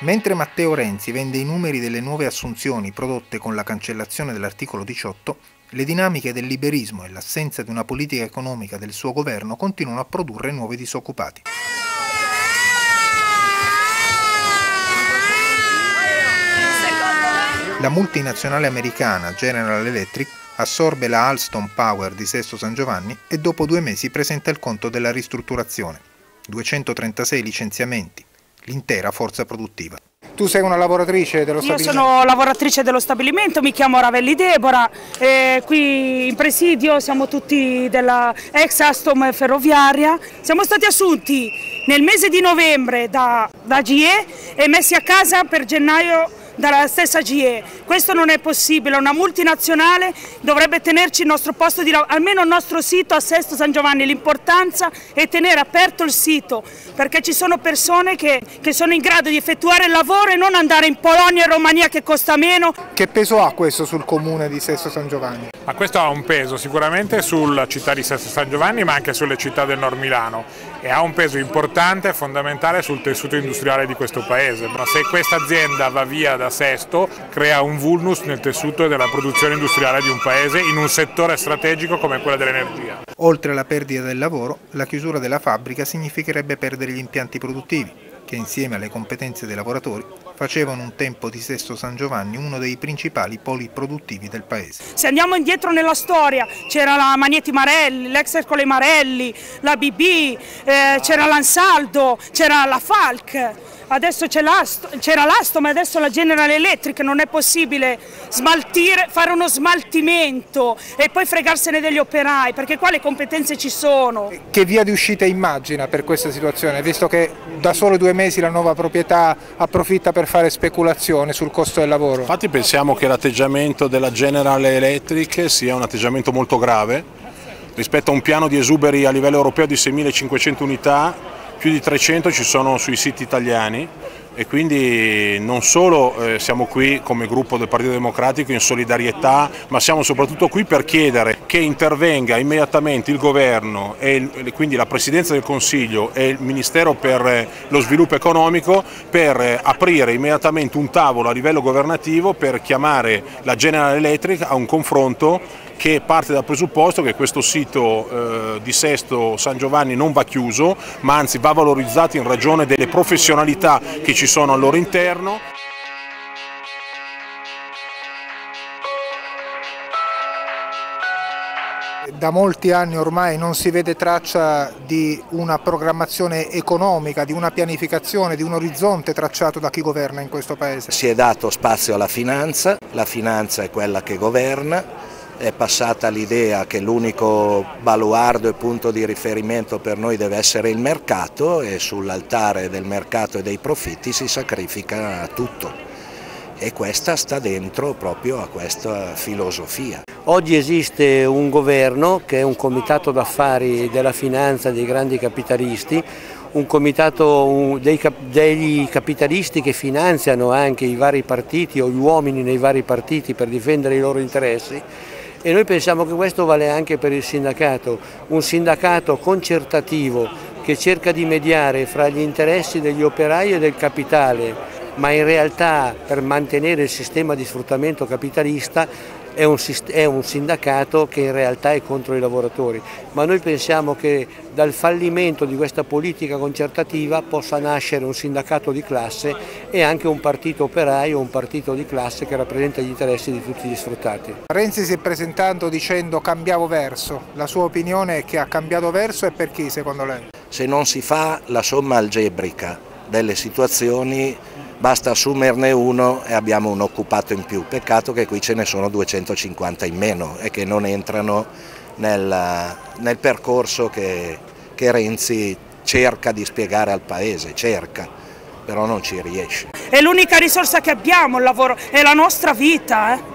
Mentre Matteo Renzi vende i numeri delle nuove assunzioni prodotte con la cancellazione dell'articolo 18, le dinamiche del liberismo e l'assenza di una politica economica del suo governo continuano a produrre nuovi disoccupati. La multinazionale americana General Electric assorbe la Alstom Power di Sesto San Giovanni e dopo 2 mesi presenta il conto della ristrutturazione. 236 licenziamenti, l'intera forza produttiva. Tu sei una lavoratrice dello stabilimento? Io sono lavoratrice dello stabilimento, mi chiamo Ravelli Debora, qui in presidio siamo tutti della ex Alstom Ferroviaria. Siamo stati assunti nel mese di novembre da GE e messi a casa per gennaio dalla stessa GE. Questo non è possibile, una multinazionale dovrebbe tenerci il nostro posto di lavoro, almeno il nostro sito a Sesto San Giovanni. L'importanza è tenere aperto il sito, perché ci sono persone che sono in grado di effettuare il lavoro e non andare in Polonia e Romania che costa meno. Che peso ha questo sul comune di Sesto San Giovanni? Ma questo ha un peso sicuramente sulla città di Sesto San Giovanni, ma anche sulle città del Nord Milano, e ha un peso importante e fondamentale sul tessuto industriale di questo paese. Ma se questa azienda va via da Sesto, crea un vulnus nel tessuto della produzione industriale di un paese in un settore strategico come quello dell'energia. Oltre alla perdita del lavoro, la chiusura della fabbrica significherebbe perdere gli impianti produttivi, che insieme alle competenze dei lavoratori facevano un tempo di Sesto San Giovanni uno dei principali poli produttivi del paese. Se andiamo indietro nella storia, c'era la Magneti Marelli, l'ex Ercole Marelli, la BB, c'era l'Ansaldo, c'era la Falck, adesso c'era l'Alstom e adesso la General Electric. Non è possibile fare uno smaltimento e poi fregarsene degli operai, perché qua le competenze ci sono. Che via di uscita immagina per questa situazione, visto che da solo 2 mesi la nuova proprietà approfitta per fare speculazione sul costo del lavoro? Infatti pensiamo che l'atteggiamento della General Electric sia un atteggiamento molto grave rispetto a un piano di esuberi a livello europeo di 6.500 unità. Più di 300 ci sono sui siti italiani e quindi non solo siamo qui come gruppo del Partito Democratico in solidarietà, ma siamo soprattutto qui per chiedere che intervenga immediatamente il Governo e quindi la Presidenza del Consiglio e il Ministero per lo Sviluppo Economico per aprire immediatamente un tavolo a livello governativo per chiamare la General Electric a un confronto che parte dal presupposto che questo sito di Sesto San Giovanni non va chiuso, ma anzi va valorizzato in ragione delle professionalità che ci sono al loro interno. Da molti anni ormai non si vede traccia di una programmazione economica, di una pianificazione, di un orizzonte tracciato da chi governa in questo Paese. Si è dato spazio alla finanza, la finanza è quella che governa. È passata l'idea che l'unico baluardo e punto di riferimento per noi deve essere il mercato e sull'altare del mercato e dei profitti si sacrifica tutto, e questa sta dentro proprio a questa filosofia. Oggi esiste un governo che è un comitato d'affari della finanza dei grandi capitalisti, un comitato degli capitalisti che finanziano anche i vari partiti o gli uomini nei vari partiti per difendere i loro interessi. E noi pensiamo che questo vale anche per il sindacato, un sindacato concertativo che cerca di mediare fra gli interessi degli operai e del capitale, ma in realtà per mantenere il sistema di sfruttamento capitalista è un sindacato che in realtà è contro i lavoratori. Ma noi pensiamo che dal fallimento di questa politica concertativa possa nascere un sindacato di classe e anche un partito operaio, un partito di classe che rappresenta gli interessi di tutti gli sfruttati. Renzi si è presentato dicendo cambiavo verso, la sua opinione è che ha cambiato verso e per chi secondo lei? Se non si fa la somma algebrica delle situazioni basta assumerne uno e abbiamo un occupato in più, peccato che qui ce ne sono 250 in meno e che non entrano nel percorso che Renzi cerca di spiegare al Paese, però non ci riesce. È l'unica risorsa che abbiamo, il lavoro, è la nostra vita.